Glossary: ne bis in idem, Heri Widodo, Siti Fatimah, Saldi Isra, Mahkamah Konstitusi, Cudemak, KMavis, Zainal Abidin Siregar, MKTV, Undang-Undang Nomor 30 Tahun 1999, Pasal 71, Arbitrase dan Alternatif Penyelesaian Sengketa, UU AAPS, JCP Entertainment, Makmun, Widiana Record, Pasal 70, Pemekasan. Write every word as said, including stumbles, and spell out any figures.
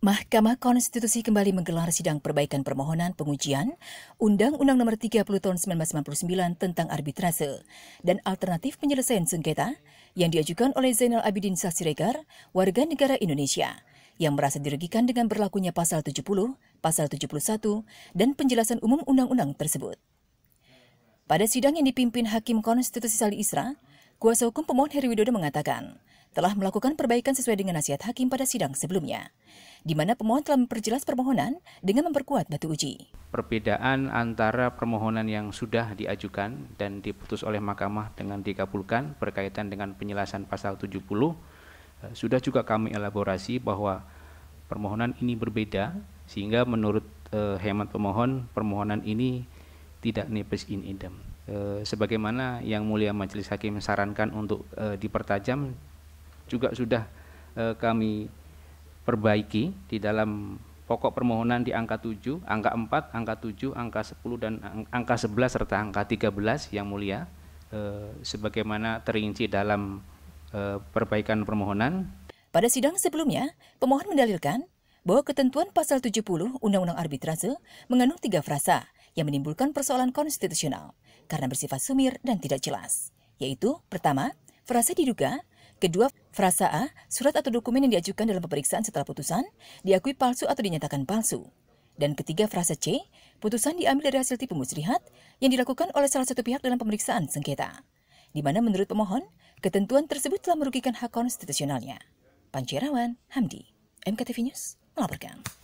Mahkamah Konstitusi kembali menggelar sidang perbaikan permohonan pengujian Undang-Undang Nomor tiga puluh Tahun seribu sembilan ratus sembilan puluh sembilan tentang Arbitrase dan Alternatif Penyelesaian Sengketa yang diajukan oleh Zainal Abidin Siregar, warga negara Indonesia, yang merasa dirugikan dengan berlakunya Pasal tujuh puluh, Pasal tujuh puluh satu, dan penjelasan umum undang-undang tersebut. Pada sidang yang dipimpin Hakim Konstitusi Saldi Isra, kuasa hukum pemohon Heri Widodo mengatakan telah melakukan perbaikan sesuai dengan nasihat hakim pada sidang sebelumnya, di mana pemohon telah memperjelas permohonan dengan memperkuat batu uji. Perbedaan antara permohonan yang sudah diajukan dan diputus oleh Mahkamah dengan dikabulkan berkaitan dengan penjelasan Pasal tujuh puluh, sudah juga kami elaborasi bahwa permohonan ini berbeda, sehingga menurut eh, hemat pemohon, permohonan ini tidak ne bis in idem. Eh, sebagaimana Yang Mulia Majelis Hakim sarankan untuk eh, dipertajam, juga sudah eh, kami perbaiki di dalam pokok permohonan di angka tujuh, angka empat, angka tujuh, angka sepuluh, dan angka sebelas, serta angka tiga belas, Yang Mulia, eh, sebagaimana terinci dalam eh, perbaikan permohonan. Pada sidang sebelumnya, pemohon mendalilkan bahwa ketentuan Pasal tujuh puluh Undang-Undang Arbitrase mengandung tiga frasa yang menimbulkan persoalan konstitusional karena bersifat sumir dan tidak jelas, yaitu pertama, frasa diduga, kedua, frasa A, surat atau dokumen yang diajukan dalam pemeriksaan setelah putusan diakui palsu atau dinyatakan palsu. Dan ketiga, frasa C, putusan diambil dari hasil tipu muslihat yang dilakukan oleh salah satu pihak dalam pemeriksaan sengketa. Di mana menurut pemohon, ketentuan tersebut telah merugikan hak konstitusionalnya. Panci Rawan, Hamdi, M K T V News melaporkan.